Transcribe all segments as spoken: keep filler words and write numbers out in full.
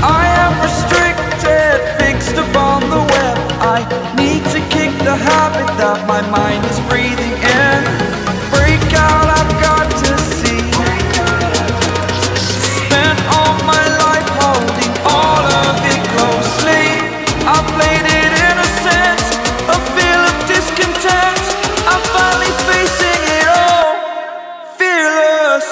I am restricted, fixed upon the web. I need to kick the habit that my mind is breathing in. Break out, I've got to see. Spent all my life holding all of it closely. I played it innocent, a feel of discontent. I'm finally facing it all, fearless.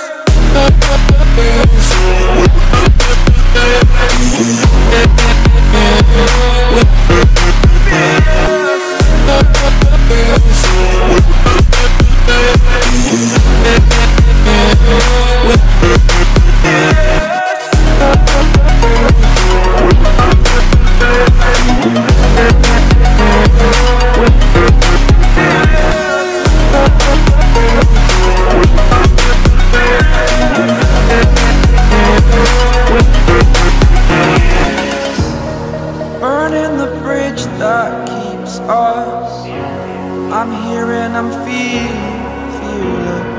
That keeps us. I'm here and I'm feeling fearless.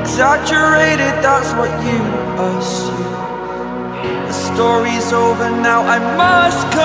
Exaggerated, that's what you assume. The story's over now, I must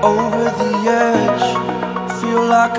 Over the edge, feel like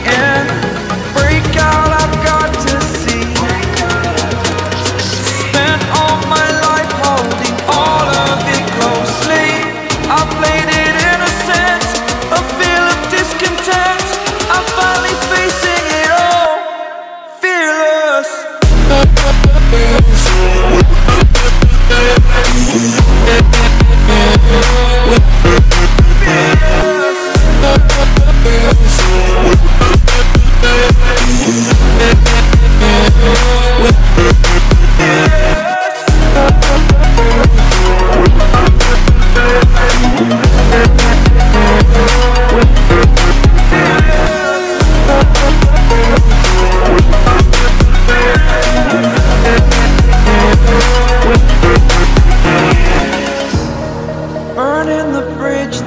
in. Break out, I've got to see.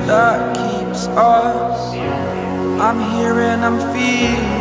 That keeps us. I'm here and I'm feeling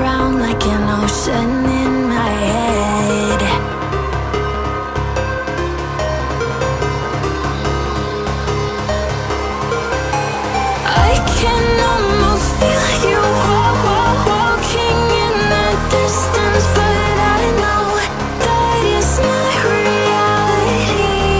around like an ocean in my head. I can almost feel you walking in the distance, but I know that is not reality.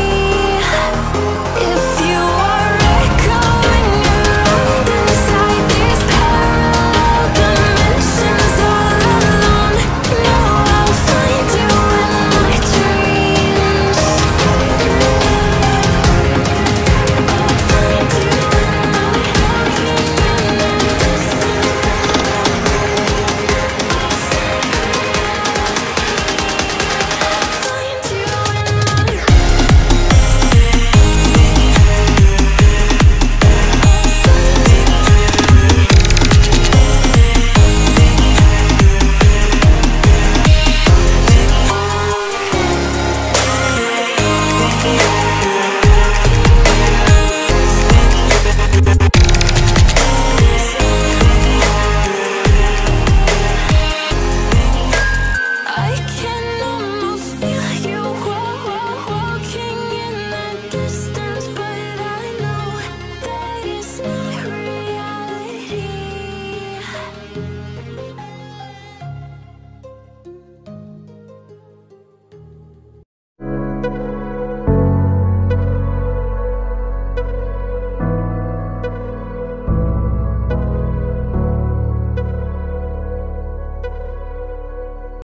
If you are echoing around inside these parallel dimensions all alone, know I'll find you in my dreams. I'll find you when I'm walking in the distance, I'll find you in my I can almost feel you walking in the distance, but I know that it's not reality. Thank you.